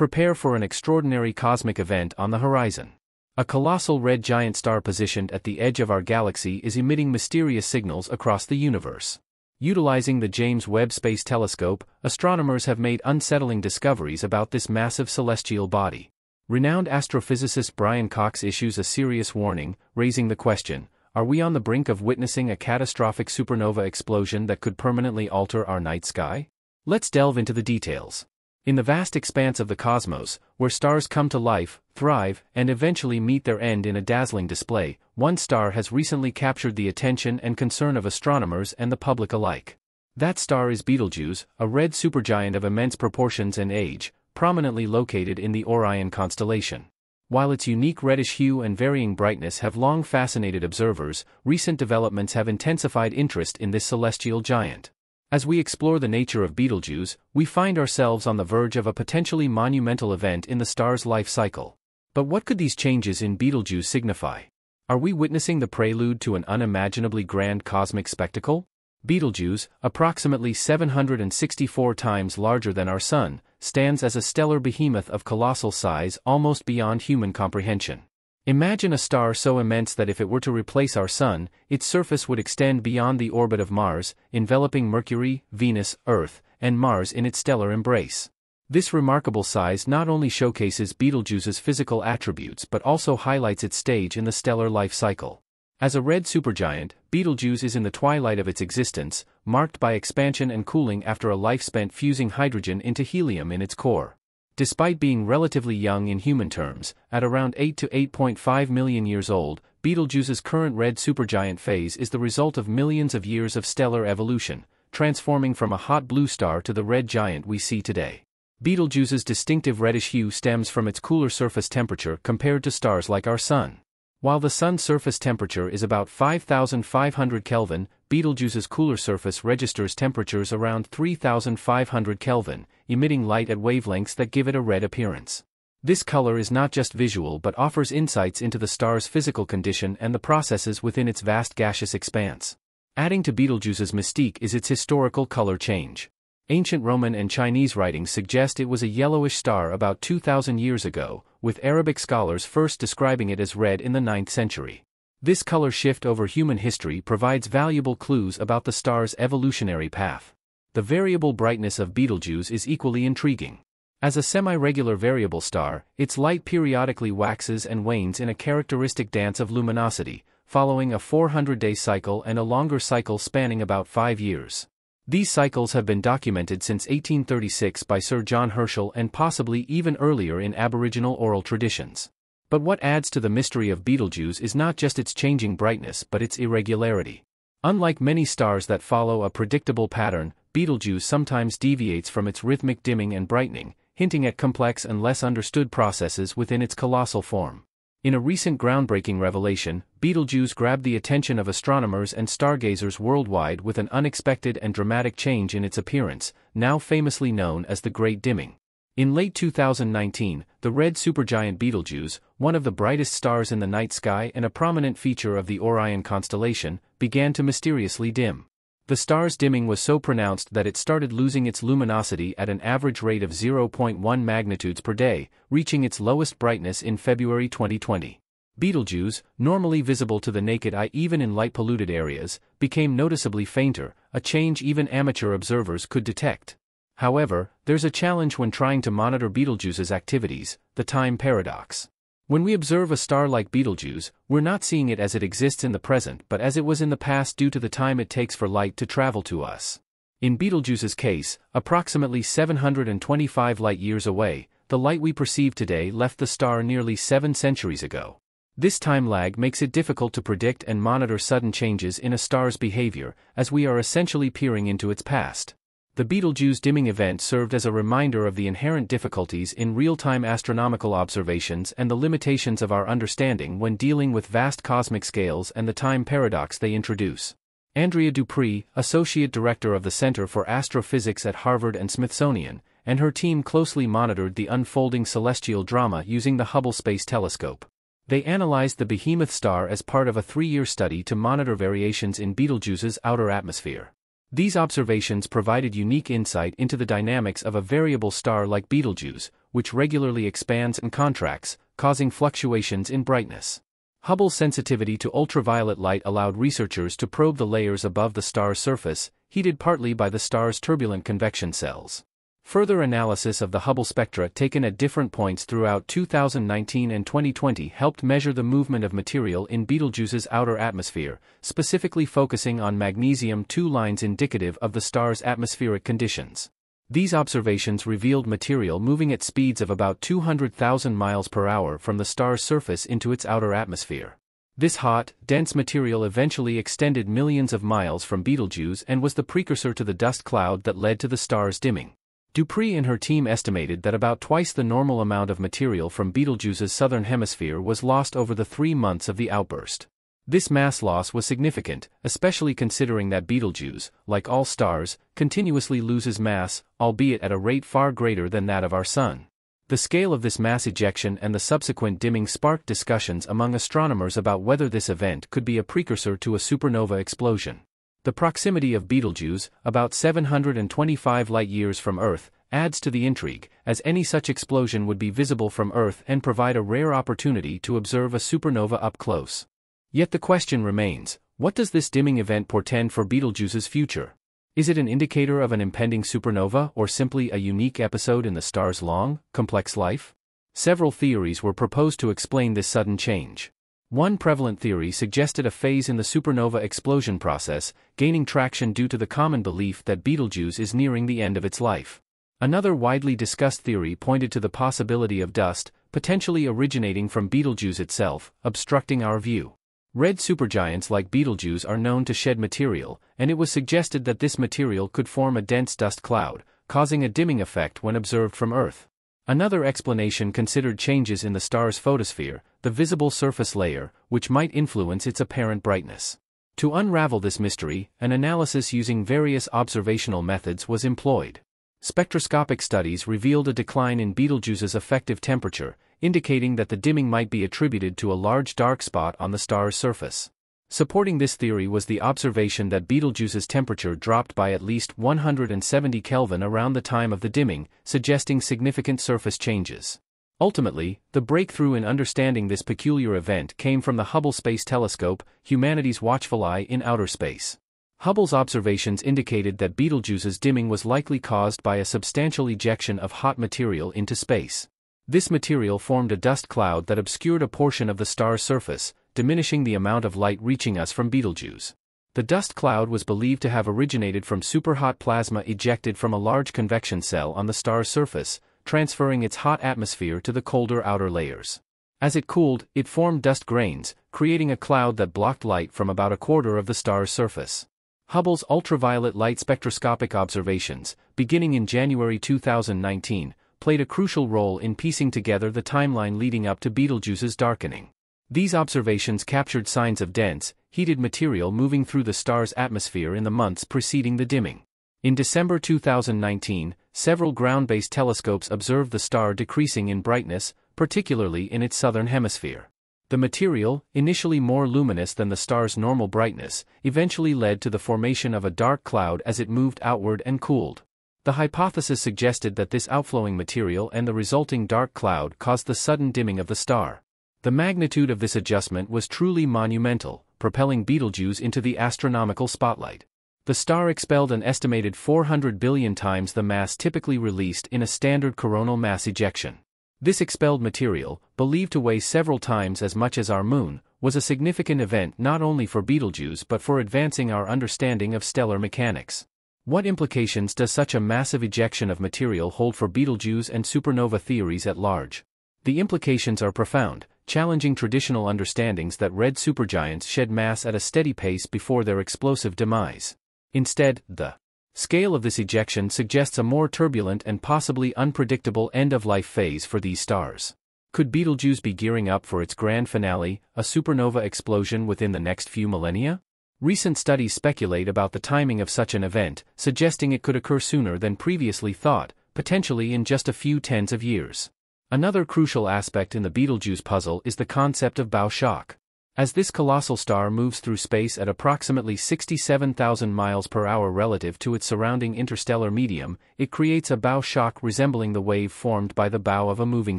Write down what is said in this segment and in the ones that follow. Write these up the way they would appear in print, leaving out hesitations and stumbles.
Prepare for an extraordinary cosmic event on the horizon. A colossal red giant star positioned at the edge of our galaxy is emitting mysterious signals across the universe. Utilizing the James Webb Space Telescope, astronomers have made unsettling discoveries about this massive celestial body. Renowned astrophysicist Brian Cox issues a serious warning, raising the question, are we on the brink of witnessing a catastrophic supernova explosion that could permanently alter our night sky? Let's delve into the details. In the vast expanse of the cosmos, where stars come to life, thrive, and eventually meet their end in a dazzling display, one star has recently captured the attention and concern of astronomers and the public alike. That star is Betelgeuse, a red supergiant of immense proportions and age, prominently located in the Orion constellation. While its unique reddish hue and varying brightness have long fascinated observers, recent developments have intensified interest in this celestial giant. As we explore the nature of Betelgeuse, we find ourselves on the verge of a potentially monumental event in the star's life cycle. But what could these changes in Betelgeuse signify? Are we witnessing the prelude to an unimaginably grand cosmic spectacle? Betelgeuse, approximately 764 times larger than our Sun, stands as a stellar behemoth of colossal size almost beyond human comprehension. Imagine a star so immense that if it were to replace our Sun, its surface would extend beyond the orbit of Mars, enveloping Mercury, Venus, Earth, and Mars in its stellar embrace. This remarkable size not only showcases Betelgeuse's physical attributes but also highlights its stage in the stellar life cycle. As a red supergiant, Betelgeuse is in the twilight of its existence, marked by expansion and cooling after a life spent fusing hydrogen into helium in its core. Despite being relatively young in human terms, at around 8 to 8.5 million years old, Betelgeuse's current red supergiant phase is the result of millions of years of stellar evolution, transforming from a hot blue star to the red giant we see today. Betelgeuse's distinctive reddish hue stems from its cooler surface temperature compared to stars like our Sun. While the Sun's surface temperature is about 5,500 Kelvin, Betelgeuse's cooler surface registers temperatures around 3,500 Kelvin, emitting light at wavelengths that give it a red appearance. This color is not just visual but offers insights into the star's physical condition and the processes within its vast gaseous expanse. Adding to Betelgeuse's mystique is its historical color change. Ancient Roman and Chinese writings suggest it was a yellowish star about 2,000 years ago, with Arabic scholars first describing it as red in the 9th century. This color shift over human history provides valuable clues about the star's evolutionary path. The variable brightness of Betelgeuse is equally intriguing. As a semi-regular variable star, its light periodically waxes and wanes in a characteristic dance of luminosity, following a 400-day cycle and a longer cycle spanning about 5 years. These cycles have been documented since 1836 by Sir John Herschel and possibly even earlier in Aboriginal oral traditions. But what adds to the mystery of Betelgeuse is not just its changing brightness but its irregularity. Unlike many stars that follow a predictable pattern, Betelgeuse sometimes deviates from its rhythmic dimming and brightening, hinting at complex and less understood processes within its colossal form. In a recent groundbreaking revelation, Betelgeuse grabbed the attention of astronomers and stargazers worldwide with an unexpected and dramatic change in its appearance, now famously known as the Great Dimming. In late 2019, the red supergiant Betelgeuse, one of the brightest stars in the night sky and a prominent feature of the Orion constellation, began to mysteriously dim. The star's dimming was so pronounced that it started losing its luminosity at an average rate of 0.1 magnitudes per day, reaching its lowest brightness in February 2020. Betelgeuse, normally visible to the naked eye even in light-polluted areas, became noticeably fainter, a change even amateur observers could detect. However, there's a challenge when trying to monitor Betelgeuse's activities, the time paradox. When we observe a star like Betelgeuse, we're not seeing it as it exists in the present but as it was in the past due to the time it takes for light to travel to us. In Betelgeuse's case, approximately 725 light-years away, the light we perceive today left the star nearly 7 centuries ago. This time lag makes it difficult to predict and monitor sudden changes in a star's behavior, as we are essentially peering into its past. The Betelgeuse dimming event served as a reminder of the inherent difficulties in real-time astronomical observations and the limitations of our understanding when dealing with vast cosmic scales and the time paradox they introduce. Andrea Dupree, Associate Director of the Center for Astrophysics at Harvard and Smithsonian, and her team closely monitored the unfolding celestial drama using the Hubble Space Telescope. They analyzed the behemoth star as part of a 3-year study to monitor variations in Betelgeuse's outer atmosphere. These observations provided unique insight into the dynamics of a variable star like Betelgeuse, which regularly expands and contracts, causing fluctuations in brightness. Hubble's sensitivity to ultraviolet light allowed researchers to probe the layers above the star's surface, heated partly by the star's turbulent convection cells. Further analysis of the Hubble spectra taken at different points throughout 2019 and 2020 helped measure the movement of material in Betelgeuse's outer atmosphere, specifically focusing on magnesium-2 lines indicative of the star's atmospheric conditions. These observations revealed material moving at speeds of about 200,000 miles per hour from the star's surface into its outer atmosphere. This hot, dense material eventually extended millions of miles from Betelgeuse and was the precursor to the dust cloud that led to the star's dimming. Dupree and her team estimated that about twice the normal amount of material from Betelgeuse's southern hemisphere was lost over the 3 months of the outburst. This mass loss was significant, especially considering that Betelgeuse, like all stars, continuously loses mass, albeit at a rate far greater than that of our Sun. The scale of this mass ejection and the subsequent dimming sparked discussions among astronomers about whether this event could be a precursor to a supernova explosion. The proximity of Betelgeuse, about 725 light-years from Earth, adds to the intrigue, as any such explosion would be visible from Earth and provide a rare opportunity to observe a supernova up close. Yet the question remains, what does this dimming event portend for Betelgeuse's future? Is it an indicator of an impending supernova or simply a unique episode in the star's long, complex life? Several theories were proposed to explain this sudden change. One prevalent theory suggested a phase in the supernova explosion process, gaining traction due to the common belief that Betelgeuse is nearing the end of its life. Another widely discussed theory pointed to the possibility of dust, potentially originating from Betelgeuse itself, obstructing our view. Red supergiants like Betelgeuse are known to shed material, and it was suggested that this material could form a dense dust cloud, causing a dimming effect when observed from Earth. Another explanation considered changes in the star's photosphere, the visible surface layer, which might influence its apparent brightness. To unravel this mystery, an analysis using various observational methods was employed. Spectroscopic studies revealed a decline in Betelgeuse's effective temperature, indicating that the dimming might be attributed to a large dark spot on the star's surface. Supporting this theory was the observation that Betelgeuse's temperature dropped by at least 170 Kelvin around the time of the dimming, suggesting significant surface changes. Ultimately, the breakthrough in understanding this peculiar event came from the Hubble Space Telescope, humanity's watchful eye in outer space. Hubble's observations indicated that Betelgeuse's dimming was likely caused by a substantial ejection of hot material into space. This material formed a dust cloud that obscured a portion of the star's surface, diminishing the amount of light reaching us from Betelgeuse. The dust cloud was believed to have originated from superhot plasma ejected from a large convection cell on the star's surface, transferring its hot atmosphere to the colder outer layers. As it cooled, it formed dust grains, creating a cloud that blocked light from about a quarter of the star's surface. Hubble's ultraviolet light spectroscopic observations, beginning in January 2019, played a crucial role in piecing together the timeline leading up to Betelgeuse's darkening. These observations captured signs of dense, heated material moving through the star's atmosphere in the months preceding the dimming. In December 2019, several ground-based telescopes observed the star decreasing in brightness, particularly in its southern hemisphere. The material, initially more luminous than the star's normal brightness, eventually led to the formation of a dark cloud as it moved outward and cooled. The hypothesis suggested that this outflowing material and the resulting dark cloud caused the sudden dimming of the star. The magnitude of this adjustment was truly monumental, propelling Betelgeuse into the astronomical spotlight. The star expelled an estimated 400 billion times the mass typically released in a standard coronal mass ejection. This expelled material, believed to weigh several times as much as our Moon, was a significant event not only for Betelgeuse but for advancing our understanding of stellar mechanics. What implications does such a massive ejection of material hold for Betelgeuse and supernova theories at large? The implications are profound, challenging traditional understandings that red supergiants shed mass at a steady pace before their explosive demise. Instead, the scale of this ejection suggests a more turbulent and possibly unpredictable end-of-life phase for these stars. Could Betelgeuse be gearing up for its grand finale, a supernova explosion within the next few millennia? Recent studies speculate about the timing of such an event, suggesting it could occur sooner than previously thought, potentially in just a few tens of years. Another crucial aspect in the Betelgeuse puzzle is the concept of bow shock. As this colossal star moves through space at approximately 67,000 miles per hour relative to its surrounding interstellar medium, it creates a bow shock resembling the wave formed by the bow of a moving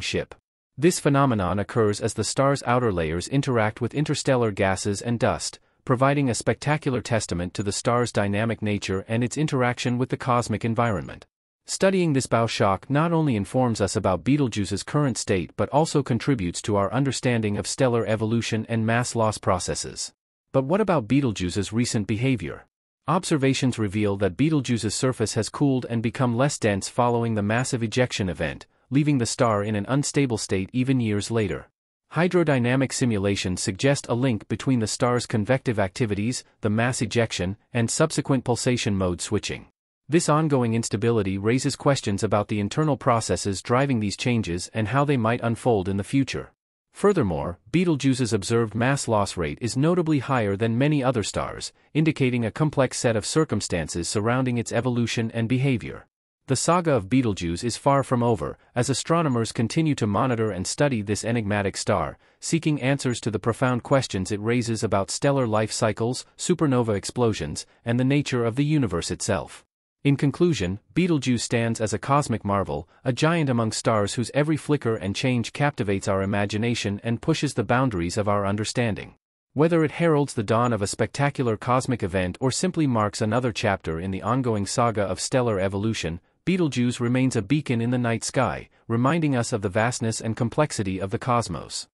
ship. This phenomenon occurs as the star's outer layers interact with interstellar gases and dust, providing a spectacular testament to the star's dynamic nature and its interaction with the cosmic environment. Studying this bow shock not only informs us about Betelgeuse's current state but also contributes to our understanding of stellar evolution and mass loss processes. But what about Betelgeuse's recent behavior? Observations reveal that Betelgeuse's surface has cooled and become less dense following the massive ejection event, leaving the star in an unstable state even years later. Hydrodynamic simulations suggest a link between the star's convective activities, the mass ejection, and subsequent pulsation mode switching. This ongoing instability raises questions about the internal processes driving these changes and how they might unfold in the future. Furthermore, Betelgeuse's observed mass loss rate is notably higher than many other stars, indicating a complex set of circumstances surrounding its evolution and behavior. The saga of Betelgeuse is far from over, as astronomers continue to monitor and study this enigmatic star, seeking answers to the profound questions it raises about stellar life cycles, supernova explosions, and the nature of the universe itself. In conclusion, Betelgeuse stands as a cosmic marvel, a giant among stars whose every flicker and change captivates our imagination and pushes the boundaries of our understanding. Whether it heralds the dawn of a spectacular cosmic event or simply marks another chapter in the ongoing saga of stellar evolution, Betelgeuse remains a beacon in the night sky, reminding us of the vastness and complexity of the cosmos.